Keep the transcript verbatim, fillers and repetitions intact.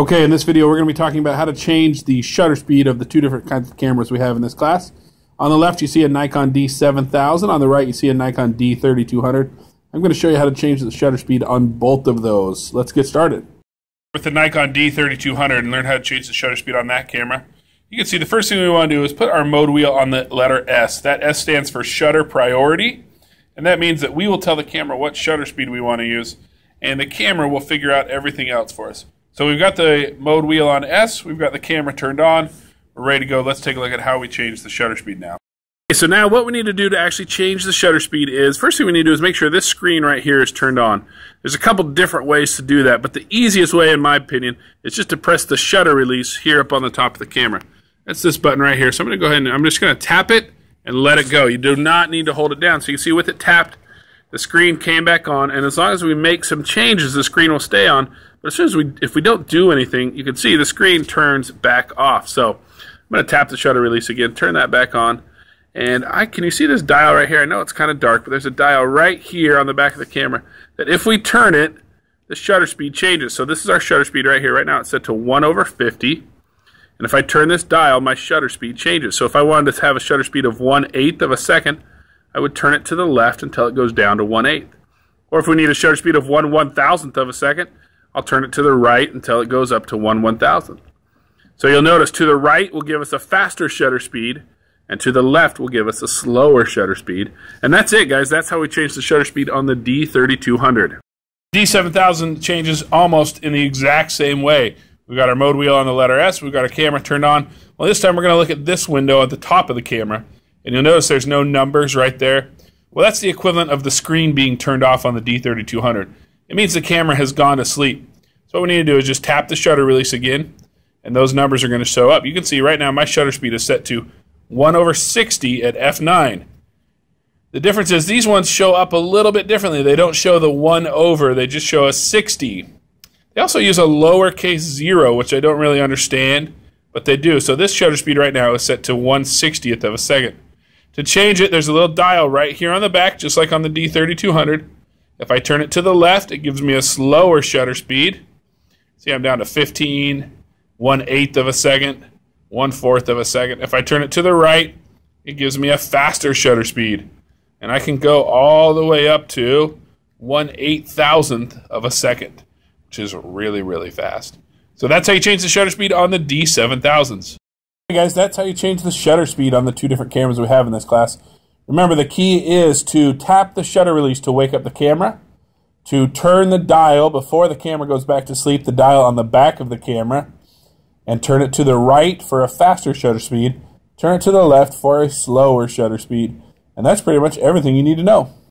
Okay, in this video we're going to be talking about how to change the shutter speed of the two different kinds of cameras we have in this class. On the left you see a Nikon D seven thousand, on the right you see a Nikon D thirty-two hundred. I'm going to show you how to change the shutter speed on both of those. Let's get started. With the Nikon D thirty-two hundred and learn how to change the shutter speed on that camera. You can see the first thing we want to do is put our mode wheel on the letter S. That S stands for shutter priority, and that means that we will tell the camera what shutter speed we want to use, and the camera will figure out everything else for us. So we've got the mode wheel on S, we've got the camera turned on, we're ready to go. Let's take a look at how we change the shutter speed now. Okay, so now what we need to do to actually change the shutter speed is, first thing we need to do is make sure this screen right here is turned on. There's a couple different ways to do that, but the easiest way, in my opinion, is just to press the shutter release here up on the top of the camera. That's this button right here. So I'm going to go ahead and I'm just going to tap it and let it go. You do not need to hold it down. So you can see with it tapped, the screen came back on, and as long as we make some changes, the screen will stay on. But as soon as we, if we don't do anything, you can see the screen turns back off. So I'm going to tap the shutter release again, turn that back on, and I can you see this dial right here? I know it's kind of dark, but there's a dial right here on the back of the camera that if we turn it, the shutter speed changes. So this is our shutter speed right here. Right now it's set to one over fifty, and if I turn this dial, my shutter speed changes. So if I wanted to have a shutter speed of one eighth of a second, I would turn it to the left until it goes down to one eighth. Or if we need a shutter speed of one one-thousandth of a second, I'll turn it to the right until it goes up to one one-thousandth. So you'll notice to the right will give us a faster shutter speed, and to the left will give us a slower shutter speed. And that's it, guys. That's how we change the shutter speed on the D thirty-two hundred. D seven thousand changes almost in the exact same way. We've got our mode wheel on the letter S. We've got our camera turned on. Well, this time we're going to look at this window at the top of the camera. And you'll notice there's no numbers right there. Well, that's the equivalent of the screen being turned off on the D thirty-two hundred. It means the camera has gone to sleep. So what we need to do is just tap the shutter release again, and those numbers are going to show up. You can see right now my shutter speed is set to one over sixty at F nine. The difference is these ones show up a little bit differently. They don't show the one over, they just show a sixty. They also use a lowercase zero, which I don't really understand, but they do. So this shutter speed right now is set to one sixtieth of a second. To change it, there's a little dial right here on the back, just like on the D thirty-two hundred. If I turn it to the left, it gives me a slower shutter speed. See, I'm down to fifteen, one eighth of a second, one fourth of a second. If I turn it to the right, it gives me a faster shutter speed. And I can go all the way up to one eight-thousandth of a second, which is really, really fast. So that's how you change the shutter speed on the D seven thousands. Hey guys, that's how you change the shutter speed on the two different cameras we have in this class. Remember, the key is to tap the shutter release to wake up the camera, to turn the dial before the camera goes back to sleep, the dial on the back of the camera, and turn it to the right for a faster shutter speed, turn it to the left for a slower shutter speed, and that's pretty much everything you need to know.